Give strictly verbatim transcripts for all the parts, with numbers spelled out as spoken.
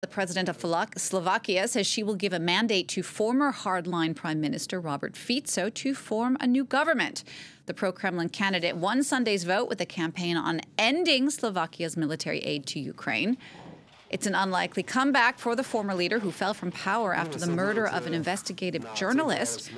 The president of Slovakia says she will give a mandate to former hardline Prime Minister Robert Fico to form a new government. The pro-Kremlin candidate won Sunday's vote with a campaign on ending Slovakia's military aid to Ukraine. It's an unlikely comeback for the former leader who fell from power after the murder of an investigative journalist.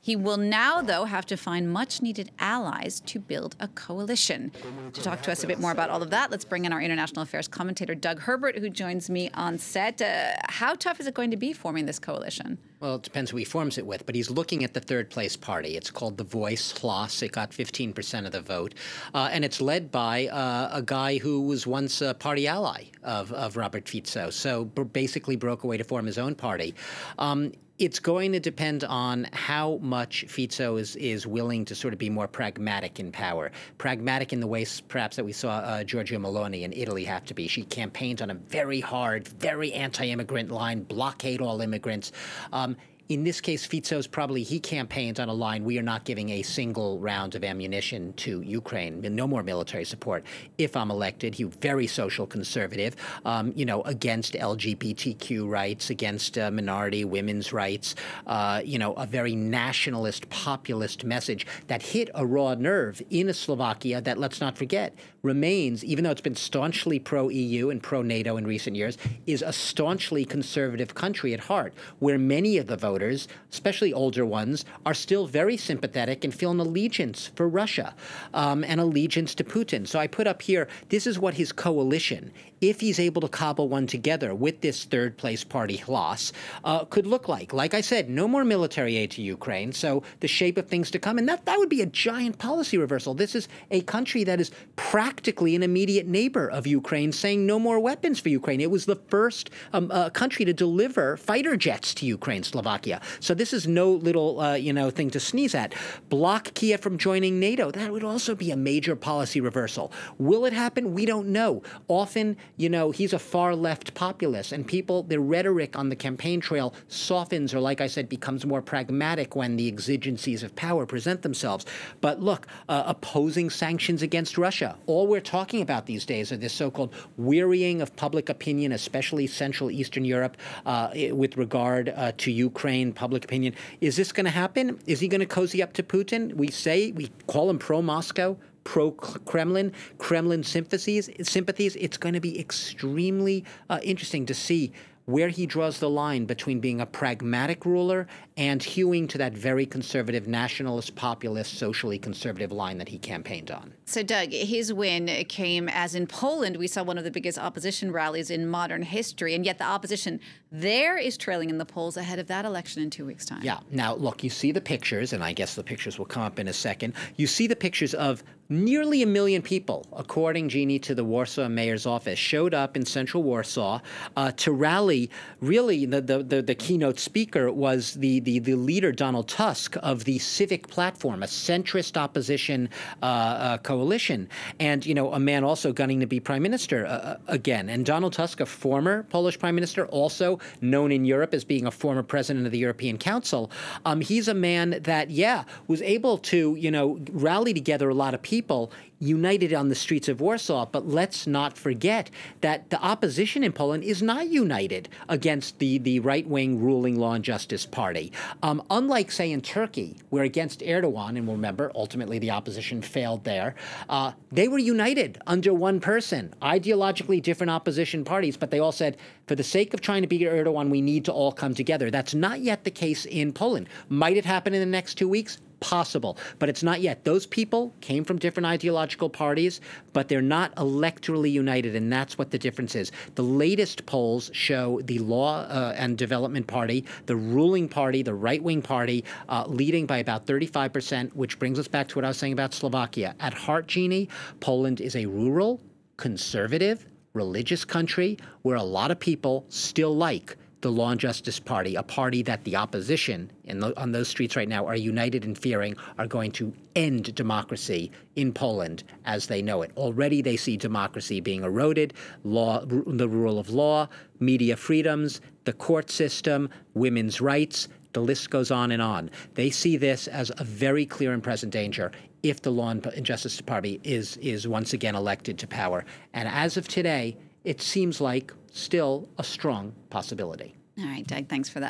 He will now, though, have to find much-needed allies to build a coalition. To talk to us a bit more about all of that, let's bring in our international affairs commentator, Doug Herbert, who joins me on set. Uh, how tough is it going to be forming this coalition? Well, it depends who he forms it with, but he's looking at the third-place party. It's called The Voice, Hlas. It got fifteen percent of the vote, uh, and it's led by uh, a guy who was once a party ally of, of Robert Fico, so basically broke away to form his own party. Um, It's going to depend on how much Fico is, is willing to sort of be more pragmatic in power. Pragmatic in the ways, perhaps, that we saw uh, Giorgia Meloni in Italy have to be. She campaigned on a very hard, very anti-immigrant line, blockade all immigrants. Um, In this case, Fico's probably, he campaigned on a line, we are not giving a single round of ammunition to Ukraine, no more military support. If I'm elected, he's very social conservative, um, you know, against L G B T Q rights, against uh, minority women's rights, uh, you know, a very nationalist, populist message that hit a raw nerve in a Slovakia that, let's not forget, remains, even though it's been staunchly pro-E U and pro-NATO in recent years, is a staunchly conservative country at heart, where many of the voters Voters, especially older ones, are still very sympathetic and feel an allegiance for Russia um, and allegiance to Putin. So I put up here, this is what his coalition, if he's able to cobble one together with this third-place party, Hlas, uh, could look like. Like I said, no more military aid to Ukraine, so the shape of things to come. And that, that would be a giant policy reversal. This is a country that is practically an immediate neighbor of Ukraine, saying no more weapons for Ukraine. It was the first um, uh, country to deliver fighter jets to Ukraine, Slovakia. So this is no little, uh, you know, thing to sneeze at. Block Kiev from joining NATO. That would also be a major policy reversal. Will it happen? We don't know. Often, you know, he's a far-left populist, and people, their rhetoric on the campaign trail softens or, like I said, becomes more pragmatic when the exigencies of power present themselves. But look, uh, opposing sanctions against Russia. All we're talking about these days are this so-called wearying of public opinion, especially Central Eastern Europe, uh, with regard uh, to Ukraine. Public opinion. Is this going to happen? Is he going to cozy up to Putin? We say, we call him pro-Moscow, pro-Kremlin, Kremlin sympathies. sympathies. It's going to be extremely uh, interesting to see where he draws the line between being a pragmatic ruler and hewing to that very conservative, nationalist, populist, socially conservative line that he campaigned on. So, Doug, his win came as in Poland, we saw one of the biggest opposition rallies in modern history, and yet the opposition there is trailing in the polls ahead of that election in two weeks' time. Yeah. Now, look, you see the pictures, and I guess the pictures will come up in a second. You see the pictures of nearly a million people, according, Jeannie, to the Warsaw mayor's office, showed up in central Warsaw uh, to rally. Really, the, the, the, the keynote speaker was the, the, the leader, Donald Tusk, of the Civic Platform, a centrist opposition uh, uh, coalition, and, you know, a man also gunning to be prime minister uh, again. And Donald Tusk, a former Polish prime minister, also known in Europe as being a former president of the European Council, um, he's a man that, yeah, was able to, you know, rally together a lot of people. people united on the streets of Warsaw. But let's not forget that the opposition in Poland is not united against the, the right-wing ruling Law and Justice Party. Um, unlike, say, in Turkey, where against Erdogan, and we'll remember, ultimately the opposition failed there, uh, they were united under one person, ideologically different opposition parties, but they all said, for the sake of trying to beat Erdogan, we need to all come together. That's not yet the case in Poland. Might it happen in the next two weeks? Possible, but it's not yet. Those people came from different ideological parties, but they're not electorally united, and that's what the difference is. The latest polls show the Law uh, and Development Party, the ruling party, the right-wing party, uh, leading by about thirty-five percent, which brings us back to what I was saying about Slovakia. At heart, Jeannie, Poland is a rural, conservative, religious country where a lot of people still like the Law and Justice Party, a party that the opposition in the, on those streets right now are united in fearing are going to end democracy in Poland as they know it. Already they see democracy being eroded, law, the rule of law, media freedoms, the court system, women's rights. The list goes on and on. They see this as a very clear and present danger if the Law and Justice Party is, is once again elected to power. And as of today, it seems like still a strong possibility. All right, Doug, thanks for that.